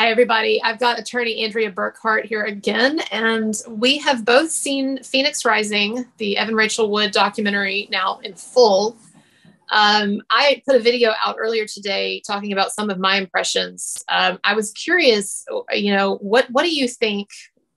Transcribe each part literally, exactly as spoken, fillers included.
Hey, everybody. I've got attorney Andrea Burkhart here again, and we have both seen Phoenix Rising, the Evan Rachel Wood documentary, now in full. Um, I put a video out earlier today talking about some of my impressions. Um, I was curious, you know, what, what do you think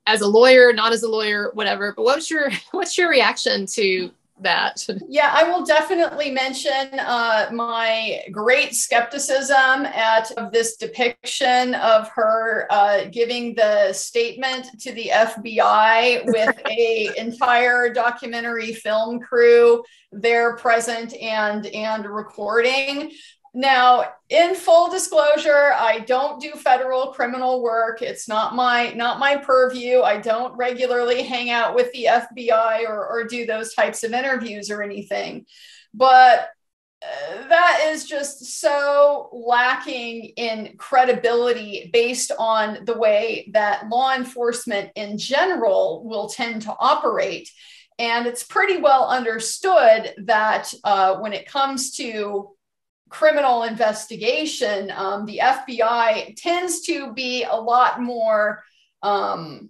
as a lawyer, not as a lawyer, whatever, but what's your, what's your reaction to that? Yeah, I will definitely mention uh, my great skepticism at this depiction of her uh, giving the statement to the F B I with a entire documentary film crew there present and, and recording. Now, in full disclosure, I don't do federal criminal work. It's not my not my purview. I don't regularly hang out with the F B I or, or do those types of interviews or anything. But uh, that is just so lacking in credibility based on the way that law enforcement in general will tend to operate. And it's pretty well understood that uh, when it comes to criminal investigation, um, the F B I tends to be a lot more um,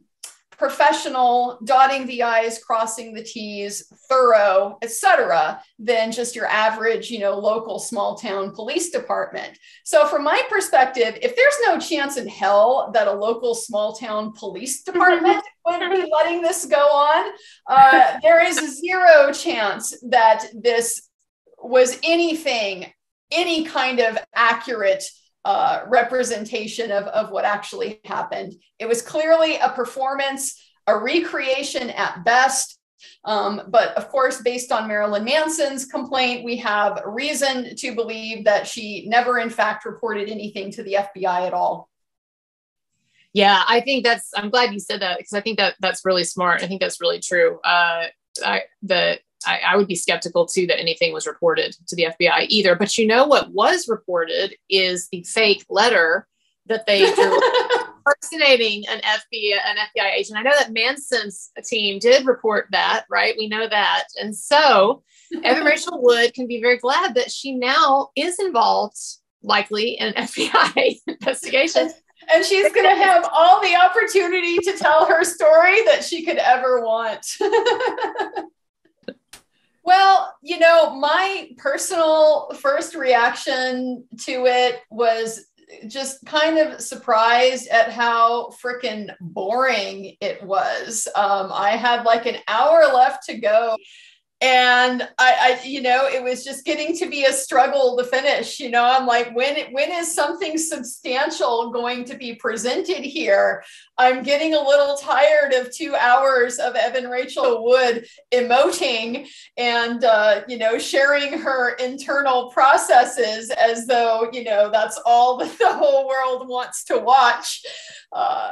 professional, dotting the I's, crossing the T's, thorough, et cetera, than just your average, you know, local small town police department. So from my perspective, if there's no chance in hell that a local small town police department would be letting this go on, uh, there is zero chance that this was anything any kind of accurate uh, representation of, of what actually happened. It was clearly a performance, a recreation at best. Um, but of course, based on Marilyn Manson's complaint, we have reason to believe that she never in fact reported anything to the F B I at all. Yeah, I think that's, I'm glad you said that, because I think that that's really smart. I think that's really true. Uh, I, the, I, I would be skeptical too that anything was reported to the F B I either. But you know what was reported is the fake letter that they drew impersonating an F B I, an F B I agent. I know that Manson's team did report that, right? We know that. And so Evan Rachel Wood can be very glad that she now is involved, likely, in an F B I investigation. And she's going to have all the opportunity to tell her story that she could ever want. Well, you know, my personal first reaction to it was just kind of surprised at how freaking boring it was. Um, I had like an hour left to go. And I, I, you know, it was just getting to be a struggle to finish. You know, I'm like, when, when is something substantial going to be presented here? I'm getting a little tired of two hours of Evan Rachel Wood emoting and, uh, you know, sharing her internal processes as though, you know, that's all that the whole world wants to watch. Uh,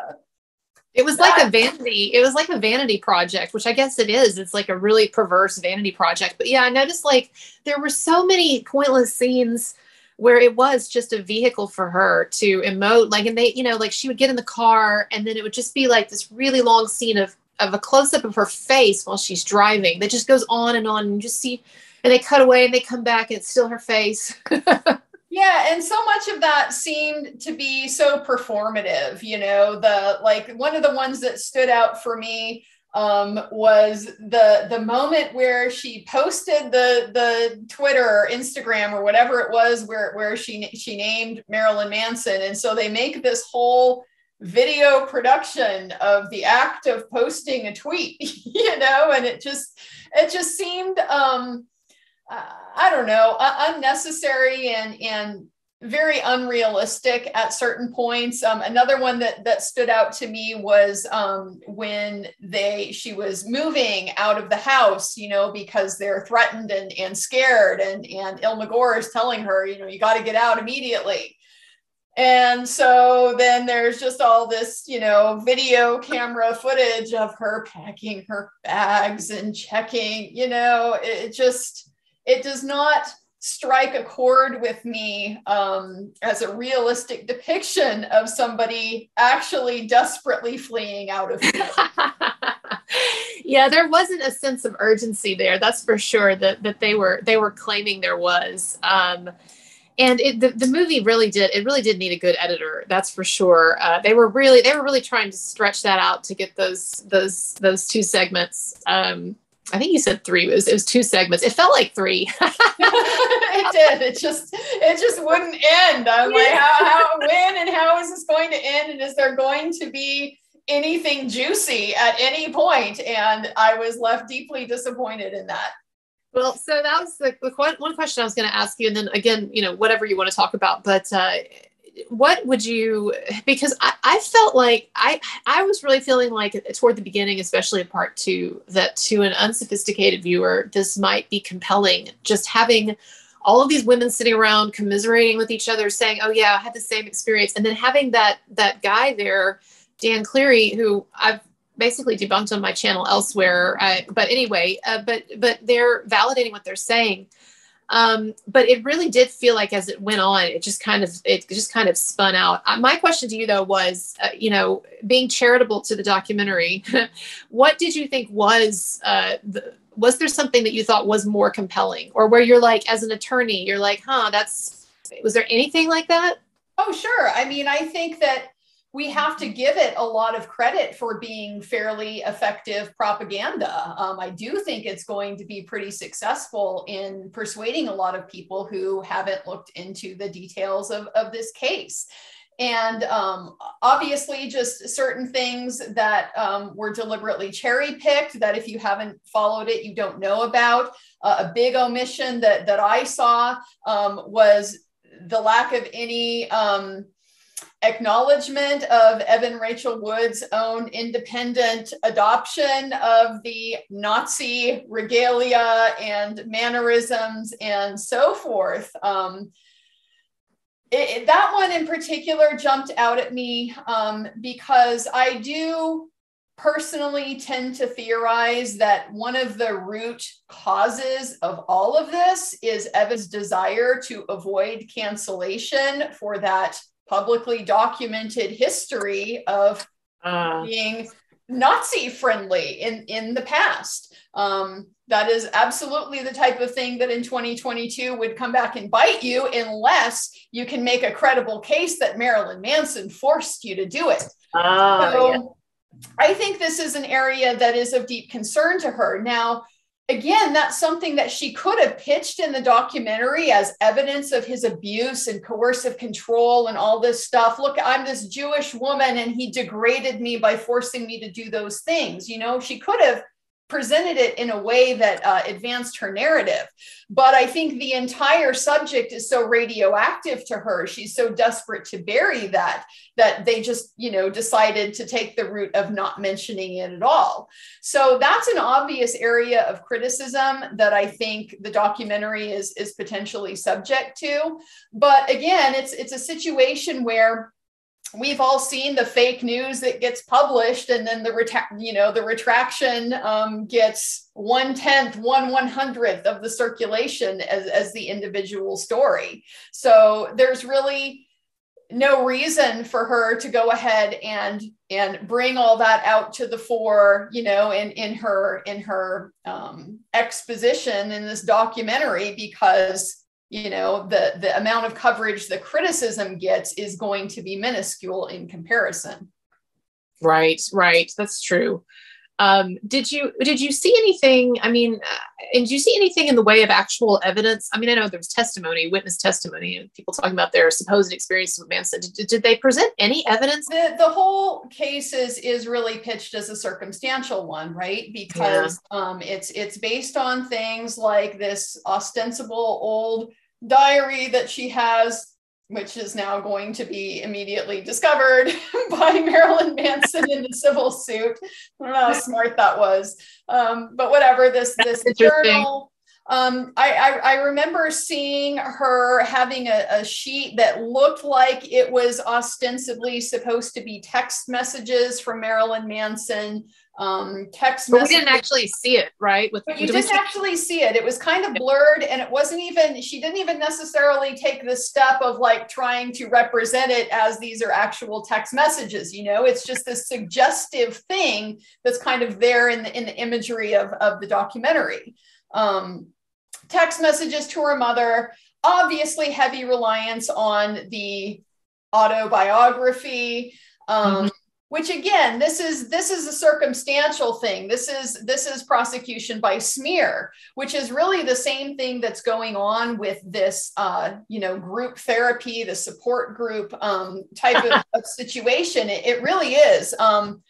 It was like a vanity, it was like a vanity project, which I guess it is. It's like a really perverse vanity project. But yeah, I noticed like there were so many pointless scenes where it was just a vehicle for her to emote. Like, and they, you know, like she would get in the car and then it would just be like this really long scene of, of a close-up of her face while she's driving that just goes on and on, and you just see, and they cut away and they come back and it's still her face. Yeah. And so much of that seemed to be so performative, you know, the, like one of the ones that stood out for me um, was the, the moment where she posted the, the Twitter or Instagram or whatever it was, where, where she, she named Marilyn Manson. And so they make this whole video production of the act of posting a tweet, you know, and it just, it just seemed, um, I don't know, unnecessary and, and very unrealistic at certain points. Um, another one that, that stood out to me was um, when they, she was moving out of the house, you know, because they're threatened and, and scared and, and Ilma Gore is telling her, you know, you got to get out immediately. And so then there's just all this, you know, video camera footage of her packing her bags and checking, you know, it just... It does not strike a chord with me um, as a realistic depiction of somebody actually desperately fleeing out of fear. Yeah, there wasn't a sense of urgency there. That's for sure. That that they were they were claiming there was. Um, And it, the, the movie really did, it really did need a good editor. That's for sure. Uh, they were really, they were really trying to stretch that out to get those, those, those two segments. Um, I think you said three, it was, it was two segments. It felt like three. It did. It just, it just wouldn't end. I'm like, how, how, when and how is this going to end? And is there going to be anything juicy at any point? And I was left deeply disappointed in that. Well, so that was the, the one question I was going to ask you. And then again, you know, whatever you want to talk about, but uh, what would you, because I, I felt like I, I was really feeling like toward the beginning, especially in part two, that to an unsophisticated viewer, this might be compelling. Just having all of these women sitting around commiserating with each other saying, oh yeah, I had the same experience. And then having that, that guy there, Dan Cleary, who I've basically debunked on my channel elsewhere. I, but anyway, uh, but, but they're validating what they're saying. Um, but it really did feel like as it went on, it just kind of, it just kind of spun out. Uh, my question to you though, was, uh, you know, being charitable to the documentary, what did you think was, uh, the, was there something that you thought was more compelling, or where you're like, as an attorney, you're like, huh, that's, was there anything like that? Oh, sure. I mean, I think that we have to give it a lot of credit for being fairly effective propaganda. Um, I do think it's going to be pretty successful in persuading a lot of people who haven't looked into the details of, of this case. And um, obviously just certain things that um, were deliberately cherry picked that if you haven't followed it, you don't know about. Uh, a big omission that, that I saw um, was the lack of any um, acknowledgement of Evan Rachel Wood's own independent adoption of the Nazi regalia and mannerisms and so forth. Um, it, it, that one in particular jumped out at me um, because I do personally tend to theorize that one of the root causes of all of this is Evan's desire to avoid cancellation for that publicly documented history of uh. being Nazi friendly in, in the past. Um, that is absolutely the type of thing that in twenty twenty-two would come back and bite you unless you can make a credible case that Marilyn Manson forced you to do it. Uh, so yeah. I think this is an area that is of deep concern to her. Now, again, that's something that she could have pitched in the documentary as evidence of his abuse and coercive control and all this stuff. Look, I'm this Jewish woman and he degraded me by forcing me to do those things. You know, she could have presented it in a way that uh, advanced her narrative. But I think the entire subject is so radioactive to her. She's so desperate to bury that, that they just, you know, decided to take the route of not mentioning it at all. So that's an obvious area of criticism that I think the documentary is, is potentially subject to. But again, it's, it's a situation where we've all seen the fake news that gets published, and then the reta you know the retraction um, gets one tenth, one one hundredth of the circulation as as the individual story. So there's really no reason for her to go ahead and and bring all that out to the fore, you know, in in her in her um, exposition in this documentary, because you know, the, the amount of coverage the criticism gets is going to be minuscule in comparison. Right, right. That's true. Um, did you, did you see anything, I mean, uh, and did you see anything in the way of actual evidence? I mean, I know there was testimony, witness testimony, and people talking about their supposed experience with Manson. Did, did they present any evidence? The, the whole case is, is really pitched as a circumstantial one, right? Because yeah. um, it's, it's based on things like this ostensible old diary that she has, which is now going to be immediately discovered by Marilyn Manson in the civil suit. I don't know how smart that was, um, but whatever. This this journal, um, I, I I remember seeing her having a, a sheet that looked like it was ostensibly supposed to be text messages from Marilyn Manson. Um, text messages. But we didn't actually see it, right? With, but you didn't actually see it. It was kind of blurred, and it wasn't even, she didn't even necessarily take the step of like trying to represent it as these are actual text messages, you know, it's just this suggestive thing that's kind of there in the, in the imagery of, of the documentary. Um, text messages to her mother, obviously heavy reliance on the autobiography, um, mm-hmm. which again, this is this is a circumstantial thing. This is this is prosecution by smear, which is really the same thing that's going on with this, uh, you know, group therapy, the support group um, type of, of situation. It, it really is, um,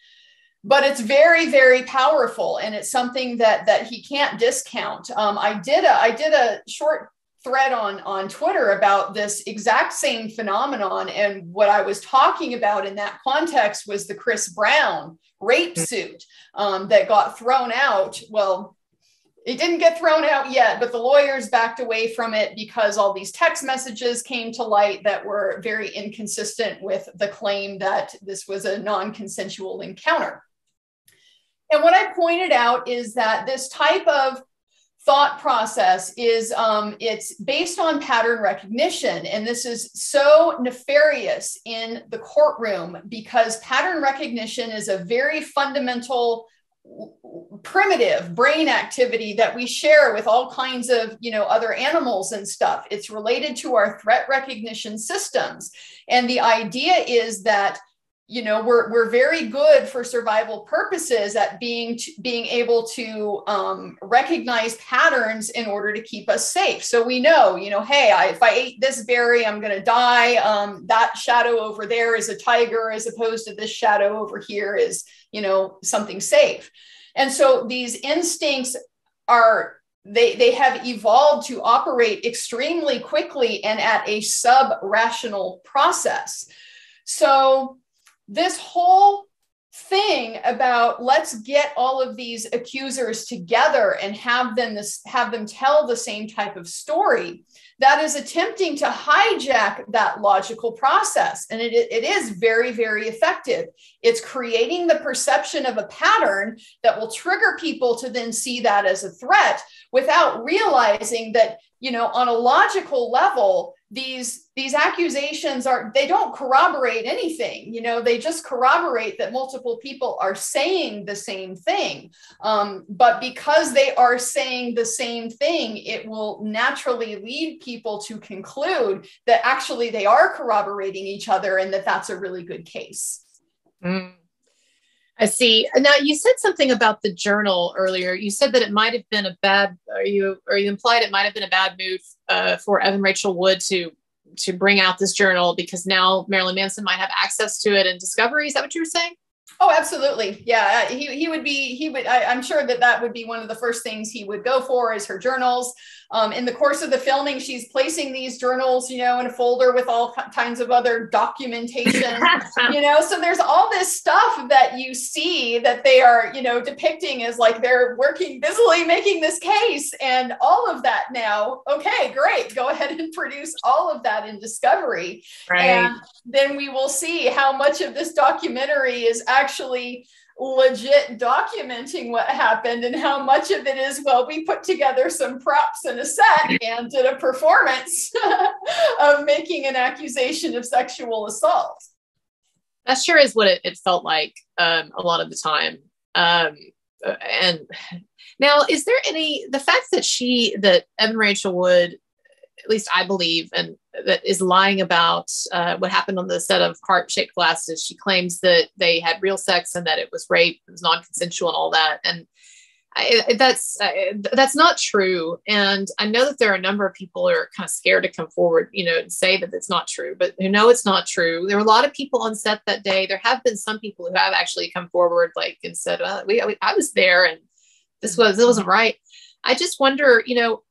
but it's very, very powerful, and it's something that that he can't discount. Um, I did a I did a short thread on, on Twitter about this exact same phenomenon. And what I was talking about in that context was the Chris Brown rape suit um, that got thrown out. Well, it didn't get thrown out yet, but the lawyers backed away from it because all these text messages came to light that were very inconsistent with the claim that this was a non-consensual encounter. And what I pointed out is that this type of thought process is um, it's based on pattern recognition. And this is so nefarious in the courtroom because pattern recognition is a very fundamental, primitive brain activity that we share with all kinds of, you know, other animals and stuff. It's related to our threat recognition systems. And the idea is that, you know, we're we're very good for survival purposes at being being able to um, recognize patterns in order to keep us safe. So we know, you know, hey, I, if I ate this berry, I'm going to die. Um, that shadow over there is a tiger, as opposed to this shadow over here is, you know, something safe. And so these instincts are they they have evolved to operate extremely quickly and at a sub-rational process. So this whole thing about let's get all of these accusers together and have them this, have them tell the same type of story, that is attempting to hijack that logical process. And it, it is very, very effective. It's creating the perception of a pattern that will trigger people to then see that as a threat without realizing that, you know, on a logical level, These, these accusations are, they don't corroborate anything, you know, they just corroborate that multiple people are saying the same thing. Um, but because they are saying the same thing, it will naturally lead people to conclude that actually they are corroborating each other and that that's a really good case. Mm. I see. Now, you said something about the journal earlier. You said that it might have been a bad, or you, or you implied it might have been a bad move uh, for Evan Rachel Wood to to bring out this journal because now Marilyn Manson might have access to it and discovery. Is that what you were saying? Oh, absolutely. Yeah, he he would be. He would. I, I'm sure that that would be one of the first things he would go for is her journals. Um, in the course of the filming, she's placing these journals, you know, in a folder with all kinds of other documentation, you know, so there's all this stuff that you see that they are, you know, depicting as like they're working busily making this case and all of that now. Okay, great. Go ahead and produce all of that in discovery. Right. And then we will see how much of this documentary is actually legit documenting what happened and how much of it is, well, we put together some props in a set and did a performance of making an accusation of sexual assault. That sure is what it, it felt like um, a lot of the time. Um, and now, is there any, the fact that she, that Evan Rachel Wood, at least I believe, and that is lying about uh, what happened on the set of Heart-Shaped Glasses. She claims that they had real sex and that it was rape, it was non-consensual and all that. And I, that's, I, that's not true. And I know that there are a number of people who are kind of scared to come forward, you know, and say that it's not true, but who know it's not true. There were a lot of people on set that day. There have been some people who have actually come forward, like, and said, well, we, I was there and this was, it wasn't right. I just wonder, you know,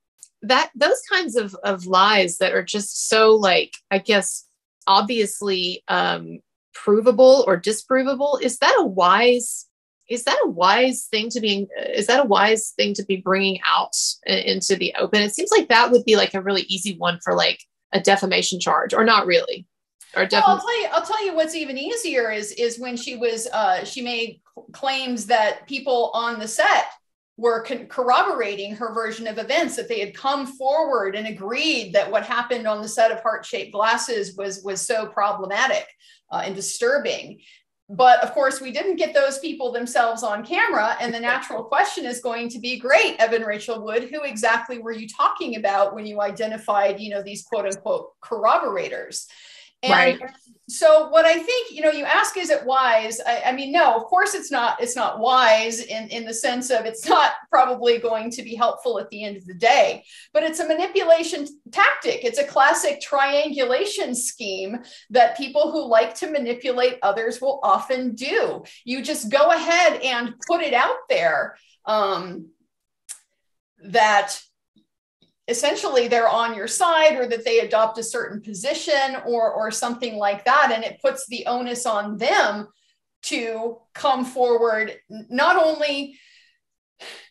that those kinds of, of lies that are just so like, I guess, obviously um, provable or disprovable. Is that a wise, is that a wise thing to be, is that a wise thing to be bringing out into the open? It seems like that would be like a really easy one for like a defamation charge or not really. Or well, I'll tell you, I'll tell you what's even easier is, is when she was, uh, she made claims that people on the set were con- corroborating her version of events, that they had come forward and agreed that what happened on the set of Heart-Shaped Glasses was, was so problematic uh, and disturbing. But of course, we didn't get those people themselves on camera. And the natural question is going to be, great, Evan Rachel Wood, who exactly were you talking about when you identified, you know, these quote unquote corroborators? And right. So what I think, you know, you ask, is it wise? I, I mean, no, of course it's not. It's not wise in, in the sense of it's not probably going to be helpful at the end of the day, but it's a manipulation tactic. It's a classic triangulation scheme that people who like to manipulate others will often do. You just go ahead and put it out there um, that essentially they're on your side, or that they adopt a certain position or, or something like that. And it puts the onus on them to come forward. Not only,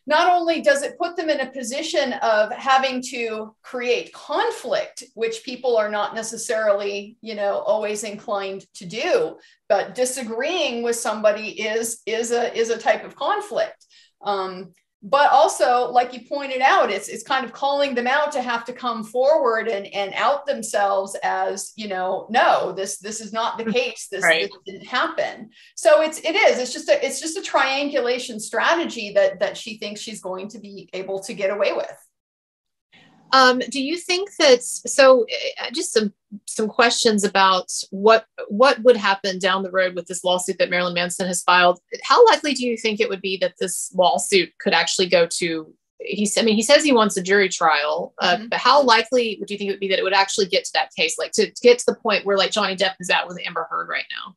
not only does it put them in a position of having to create conflict, which people are not necessarily, you know, always inclined to do, but disagreeing with somebody is, is a, is a type of conflict. Um, But also, like you pointed out, it's it's kind of calling them out to have to come forward and, and out themselves as, you know, no, this this is not the case. This, right. this didn't happen. So it's it is it's just a it's just a triangulation strategy that that she thinks she's going to be able to get away with. Um, do you think that, so just some, some questions about what, what would happen down the road with this lawsuit that Marilyn Manson has filed? How likely do you think it would be that this lawsuit could actually go to, he, I mean, he says he wants a jury trial, uh, mm-hmm. but how likely would you think it would be that it would actually get to that case? Like to, to get to the point where like Johnny Depp is at with Amber Heard right now?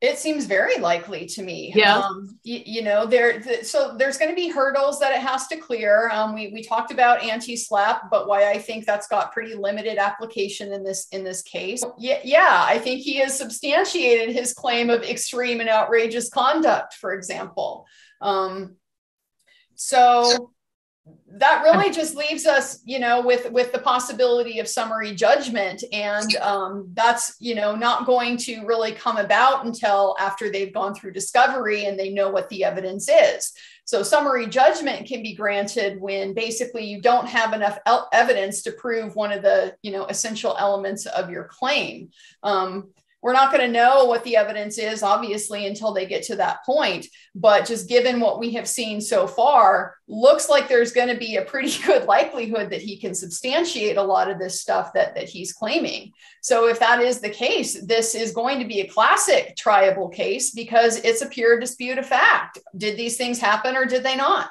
It seems very likely to me. Yeah. Um, you, you know, there, the, so there's going to be hurdles that it has to clear. Um, we, we talked about anti-slap, but why I think that's got pretty limited application in this, in this case. Yeah. Yeah. I think he has substantiated his claim of extreme and outrageous conduct, for example. Um, so that really just leaves us, you know, with, with the possibility of summary judgment. And um, that's, you know, not going to really come about until after they've gone through discovery and they know what the evidence is. So summary judgment can be granted when basically you don't have enough el- evidence to prove one of the, you know, essential elements of your claim. Um, We're not going to know what the evidence is, obviously, until they get to that point. But just given what we have seen so far, looks like there's going to be a pretty good likelihood that he can substantiate a lot of this stuff that, that he's claiming. So if that is the case, this is going to be a classic triable case because it's a pure dispute of fact. Did these things happen or did they not?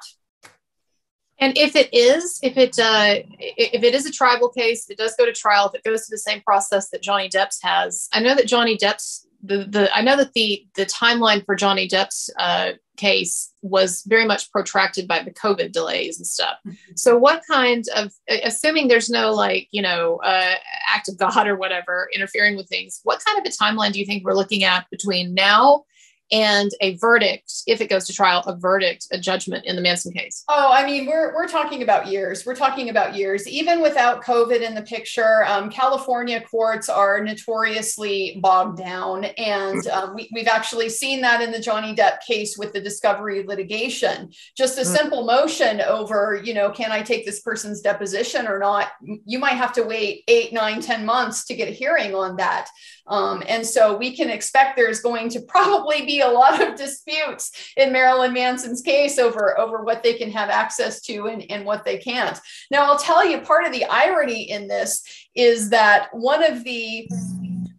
And if it is, if it uh, if it is a tribal case, if it does go to trial, if it goes to the same process that Johnny Depp's has, I know that Johnny Depp's the the I know that the the timeline for Johnny Depp's uh, case was very much protracted by the COVID delays and stuff. Mm-hmm. So, what kind of, assuming there's no like you know uh, act of God or whatever interfering with things, what kind of a timeline do you think we're looking at between now and a verdict, if it goes to trial, a verdict, a judgment in the Manson case? Oh, I mean, we're we're talking about years. We're talking about years, even without COVID in the picture. Um, California courts are notoriously bogged down, and um, we, we've actually seen that in the Johnny Depp case with the discovery litigation. Just a simple motion over, you know, can I take this person's deposition or not? You might have to wait eight, nine, ten months to get a hearing on that. Um, and so we can expect there's going to probably be a lot of disputes in Marilyn Manson's case over, over what they can have access to and, and what they can't. Now, I'll tell you, part of the irony in this is that one of the,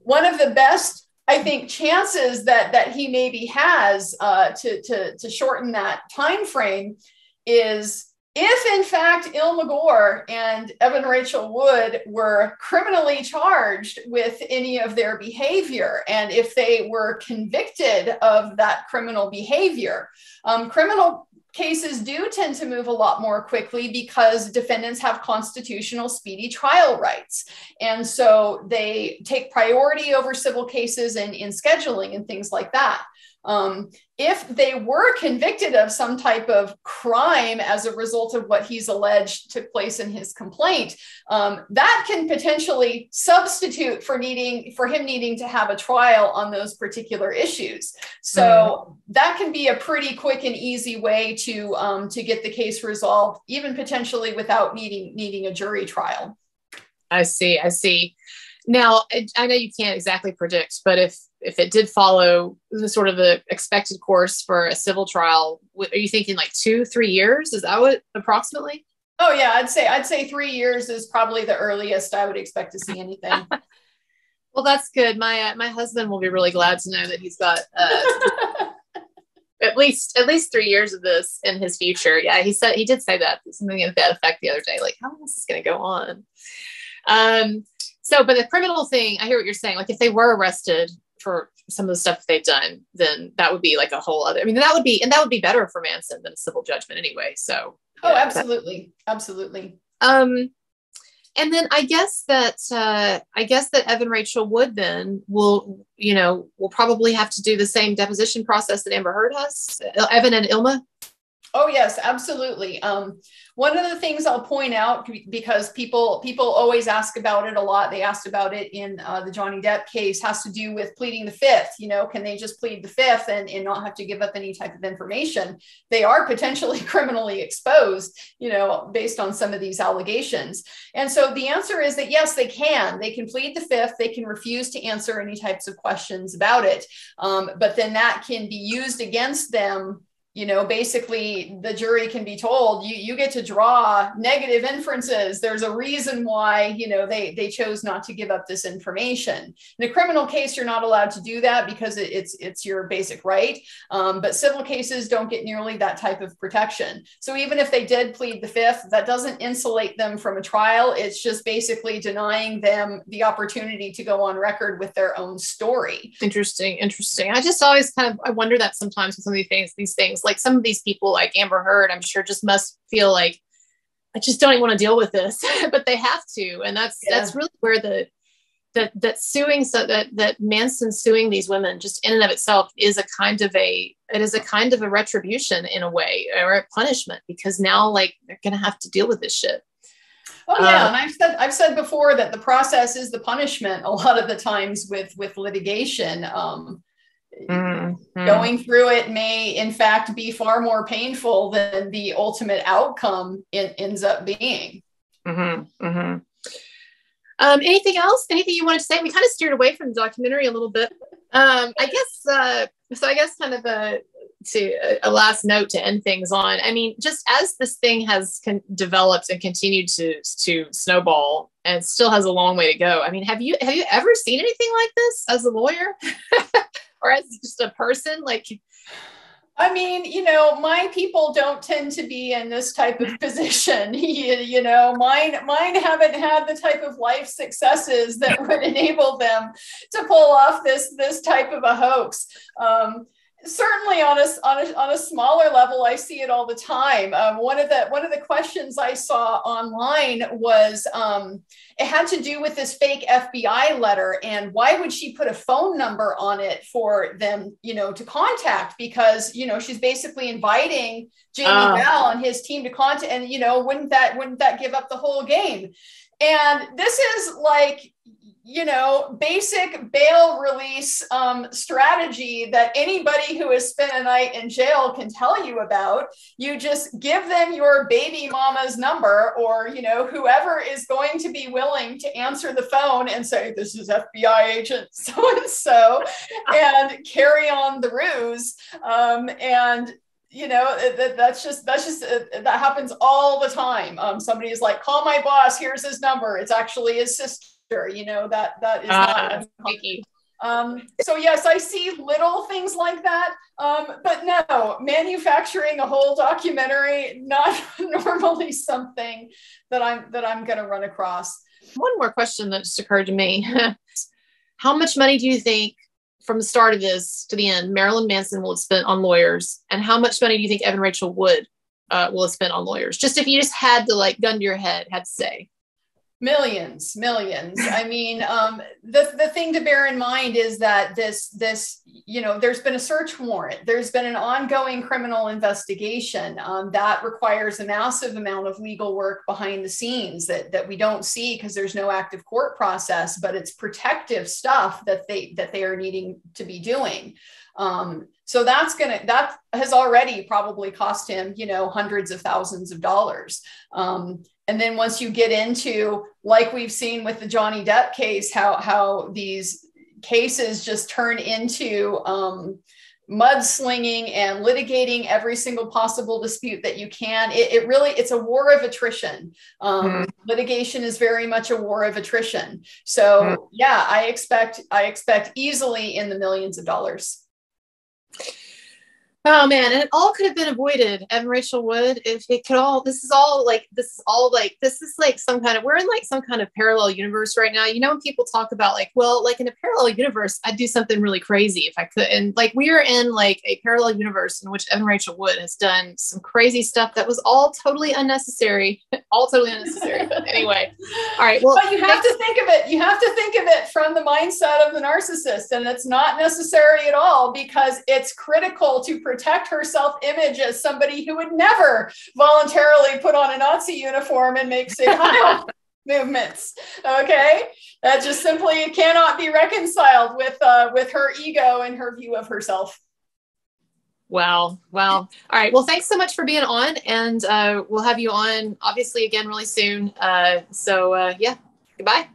one of the best, I think, chances that, that he maybe has uh, to, to, to shorten that time frame is if, in fact, Ilma Gore and Evan Rachel Wood were criminally charged with any of their behavior, and if they were convicted of that criminal behavior, um, criminal cases do tend to move a lot more quickly because defendants have constitutional speedy trial rights. And so they take priority over civil cases and in scheduling and things like that. Um, if they were convicted of some type of crime as a result of what he's alleged took place in his complaint, um, that can potentially substitute for needing for him needing to have a trial on those particular issues. So mm-hmm. that can be a pretty quick and easy way to um, to get the case resolved, even potentially without needing needing a jury trial. I see. I see. Now, I know you can't exactly predict, but if if it did follow the sort of the expected course for a civil trial, what, are you thinking like two, three years? Is that what approximately? Oh yeah. I'd say, I'd say three years is probably the earliest I would expect to see anything. Well, that's good. My, uh, my husband will be really glad to know that he's got uh, at least, at least three years of this in his future. Yeah. He said, he did say that something of that effect the other day, like how long is this going to go on? Um, so, but the criminal thing, I hear what you're saying. Like if they were arrested for some of the stuff they've done, then that would be like a whole other, I mean, that would be, and that would be better for Manson than a civil judgment anyway. So. Oh, yeah, absolutely. That, absolutely. Um, and then I guess that, uh, I guess that Evan Rachel Wood then will, you know, will probably have to do the same deposition process that Amber Heard has, Evan and Ilma. Oh yes, absolutely. Um, one of the things I'll point out, because people, people always ask about it a lot. They asked about it in uh, the Johnny Depp case, has to do with pleading the fifth, you know, can they just plead the fifth and, and not have to give up any type of information? They are potentially criminally exposed, you know, based on some of these allegations. And so the answer is that yes, they can, they can plead the fifth. They can refuse to answer any types of questions about it. Um, but then that can be used against them. You know, basically the jury can be told you, you get to draw negative inferences. There's a reason why, you know, they, they chose not to give up this information. In a criminal case, you're not allowed to do that because it, it's, it's your basic right. Um, but civil cases don't get nearly that type of protection. So even if they did plead the fifth, that doesn't insulate them from a trial. It's just basically denying them the opportunity to go on record with their own story. Interesting. Interesting. I just always kind of, I wonder that sometimes with some of these things, these things, like some of these people like Amber Heard, I'm sure just must feel like, I just don't even want to deal with this, but they have to. And that's, yeah. that's really where the, that, that suing, so that, that Manson suing these women just in and of itself is a kind of a, it is a kind of a retribution in a way, or a punishment, because now like they're going to have to deal with this shit. Oh yeah, and I've said I've said before that the process is the punishment a lot of the times with with litigation. Um, mm-hmm. Going through it may, in fact, be far more painful than the ultimate outcome it ends up being. Mm-hmm. Mm-hmm. Um, anything else? Anything you wanted to say? We kind of steered away from the documentary a little bit. Um, I guess uh, so. I guess kind of a. to a last note to end things on. I mean, just as this thing has con- developed and continued to, to snowball and still has a long way to go. I mean, have you, have you ever seen anything like this as a lawyer or as just a person? Like, I mean, you know, my people don't tend to be in this type of position. you, you know, mine, mine haven't had the type of life successes that would enable them to pull off this, this type of a hoax. Um, Certainly on a, on a, on a smaller level, I see it all the time. Um, one of the, one of the questions I saw online was, um, it had to do with this fake F B I letter, and why would she put a phone number on it for them, you know, to contact, because, you know, she's basically inviting Jamie um. Bell and his team to contact, and, you know, wouldn't that, wouldn't that give up the whole game? And this is like, you know, basic bail release um, strategy that anybody who has spent a night in jail can tell you about. You just give them your baby mama's number, or, you know, whoever is going to be willing to answer the phone and say, this is F B I agent so-and-so, and carry on the ruse. Um, and you know, that, that's just, that's just, uh, that happens all the time. Um, somebody is like, call my boss, here's his number. It's actually his sister, you know, that, that is uh, not. Um, so yes, I see little things like that. Um, but no, manufacturing a whole documentary, not normally something that I'm, that I'm going to run across. One more question that just occurred to me. How much money do you think, from the start of this to the end, Marilyn Manson will have spent on lawyers, and how much money do you think Evan Rachel Wood uh, will have spent on lawyers? Just if you just had to, like, gun to your head, had to say. Millions, millions. I mean, um, the, the thing to bear in mind is that this, this, you know, there's been a search warrant. There's been an ongoing criminal investigation um, that requires a massive amount of legal work behind the scenes that, that we don't see because there's no active court process, but it's protective stuff that they, that they are needing to be doing. Um, so that's going to, that has already probably cost him, you know, hundreds of thousands of dollars. Um, And then once you get into, like we've seen with the Johnny Depp case, how, how these, cases just turn into um, mudslinging and litigating every single possible dispute that you can. It, it really, it's a war of attrition. Um, mm. Litigation is very much a war of attrition. So mm. yeah, I expect, I expect easily in the millions of dollars. Oh man. And it all could have been avoided, Evan Rachel Wood, if it could all, this is all like, this is all like, this is like some kind of, we're in like some kind of parallel universe right now. You know, when people talk about like, well, like in a parallel universe, I'd do something really crazy if I could. And like, we are in like a parallel universe in which Evan Rachel Wood has done some crazy stuff that was all totally unnecessary, all totally unnecessary. But anyway, all right. Well, but you have to think of it. You have to think of it from the mindset of the narcissist, and it's not necessary at all because it's critical to protect her self-image as somebody who would never voluntarily put on a Nazi uniform and make Sig Heil movements. Okay, that just simply cannot be reconciled with uh, with her ego and her view of herself. Wow, wow. All right. Well, thanks so much for being on, and uh, we'll have you on obviously again really soon. Uh, so uh, yeah, goodbye.